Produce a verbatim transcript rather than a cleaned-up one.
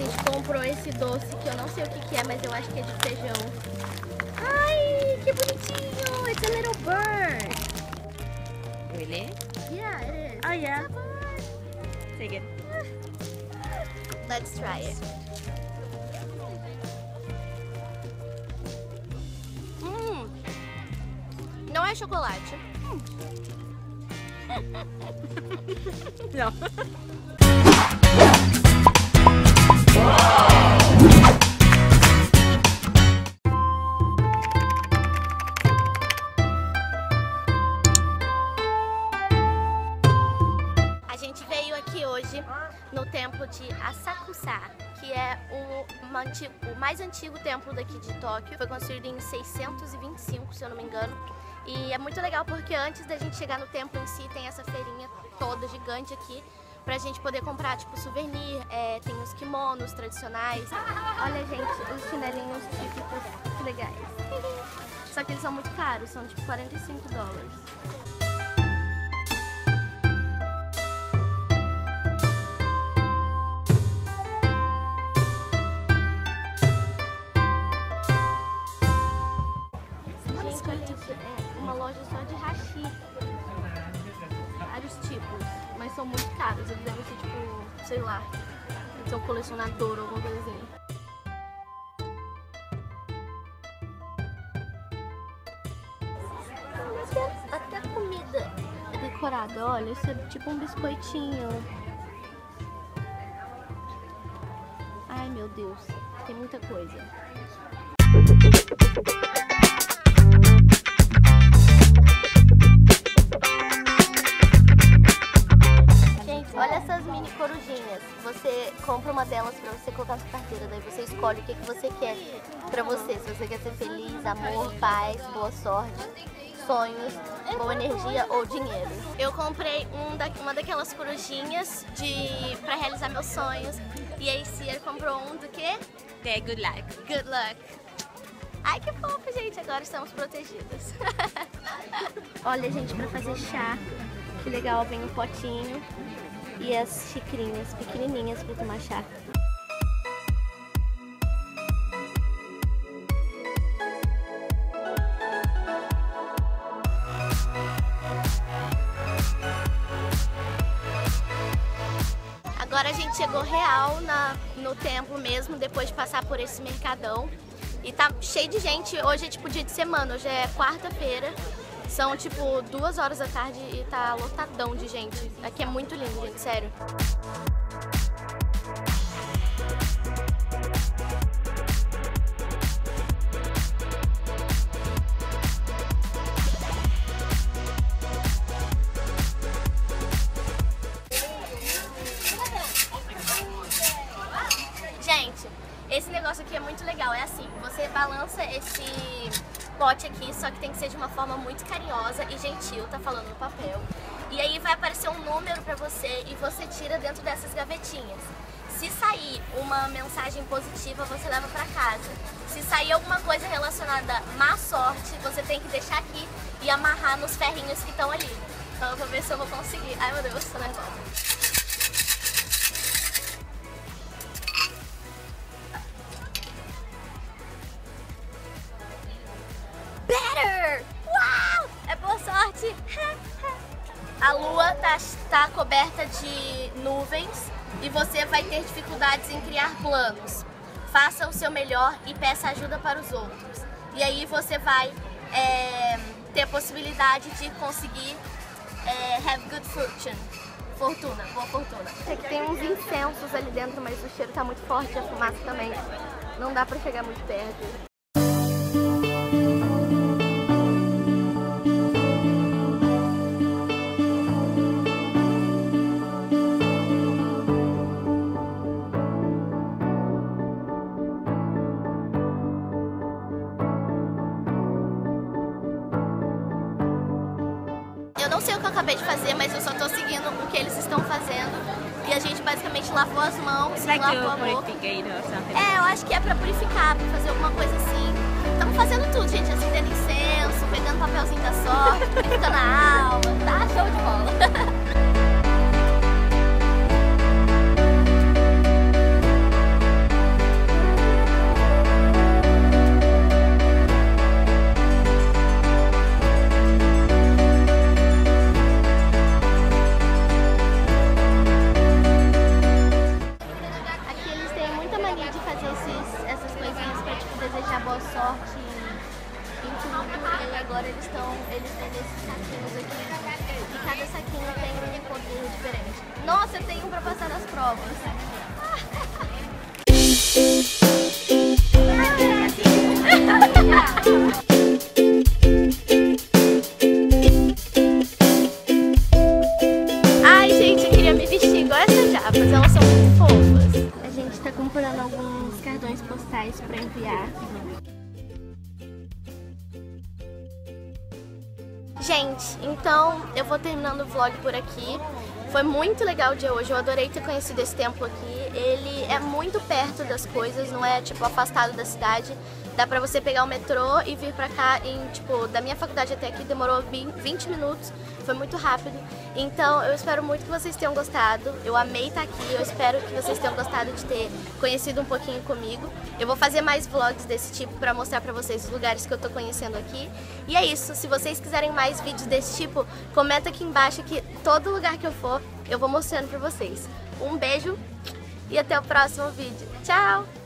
gente comprou esse doce que eu não sei o que, que é, mas eu acho que é de feijão. Ai, que bonitinho! It's a little bird. Really? Yeah, it is. Oh yeah. Take it. Let's try it. Hum. Não é chocolate. Hum. Não. A gente veio aqui hoje no templo de Asakusa, que é o, antigo, o mais antigo templo daqui de Tóquio. Foi construído em seiscentos e vinte e cinco, se eu não me engano. E é muito legal porque antes da gente chegar no templo em si, tem essa feirinha toda gigante aqui pra gente poder comprar tipo souvenir, é, tem os kimonos tradicionais. Olha, gente, os chinelinhos típicos, que legais. Só que eles são muito caros, são tipo quarenta e cinco dólares. É uma loja só de hashi. Vários tipos, mas são muito caros. Eles devem ser tipo, sei lá, eles são colecionador ou alguma coisa assim. Até a comida é decorada, olha, isso é tipo um biscoitinho. Ai, meu Deus, tem muita coisa. Corujinhas, você compra uma delas pra você colocar na carteira, daí você escolhe o que, que você quer pra você, se você quer ser feliz, amor, paz, boa sorte, sonhos, boa energia ou dinheiro. Eu comprei um da, uma daquelas corujinhas de, pra realizar meus sonhos, e aí Cier comprou um do que? É, good luck. Good luck. Ai, que fofo, gente, agora estamos protegidas. Olha, gente, pra fazer chá, que legal, vem um potinho. E as xicrinhas pequenininhas para tomar chá. Agora a gente chegou real na, no templo mesmo, depois de passar por esse mercadão. E tá cheio de gente, hoje é tipo dia de semana, hoje é quarta-feira. São tipo duas horas da tarde e tá lotadão de gente. Aqui é muito lindo, gente, sério. Gente, esse negócio aqui é muito legal. É assim, você balança esse pote aqui, só que tem que ser de uma forma muito carinhosa e gentil, tá falando no papel. E aí vai aparecer um número pra você e você tira dentro dessas gavetinhas. Se sair uma mensagem positiva, você leva pra casa. Se sair alguma coisa relacionada a má sorte, você tem que deixar aqui e amarrar nos ferrinhos que estão ali. Então eu vou ver se eu vou conseguir. Ai, meu Deus, tô nervosa. A lua tá, tá coberta de nuvens e você vai ter dificuldades em criar planos. Faça o seu melhor e peça ajuda para os outros. E aí você vai é, ter a possibilidade de conseguir é, have good fortune. Fortuna, boa fortuna. É que tem uns incensos ali dentro, mas o cheiro tá muito forte, a fumaça também. Não dá pra chegar muito perto. Não sei o que eu acabei de fazer, mas eu só tô seguindo o que eles estão fazendo. E a gente basicamente lavou as mãos, like lavou a boca. É, eu acho que é pra purificar, pra fazer alguma coisa assim. Estamos fazendo tudo, gente, acendendo incenso, pegando papelzinho da sorte, pintando a alma, tá show de bola. agora eles estão, eles vendem esses saquinhos aqui. E cada saquinho tem um pouquinho diferente. Nossa, eu tenho um pra passar nas provas. Ai, gente, eu queria me vestir igual essas japas, elas são muito fofas. A gente tá comprando alguns cartões postais pra enviar. Gente, então eu vou terminando o vlog por aqui. Foi muito legal o dia hoje, eu adorei ter conhecido esse templo aqui. Ele é muito perto das coisas, não é tipo afastado da cidade. Dá pra você pegar o metrô e vir pra cá em, tipo, da minha faculdade até aqui demorou vinte minutos. Foi muito rápido. Então eu espero muito que vocês tenham gostado. Eu amei estar aqui, eu espero que vocês tenham gostado de ter conhecido um pouquinho comigo. Eu vou fazer mais vlogs desse tipo pra mostrar pra vocês os lugares que eu tô conhecendo aqui. E é isso, se vocês quiserem mais vídeos desse tipo, comenta aqui embaixo que todo lugar que eu for, eu vou mostrando pra vocês. Um beijo e até o próximo vídeo. Tchau!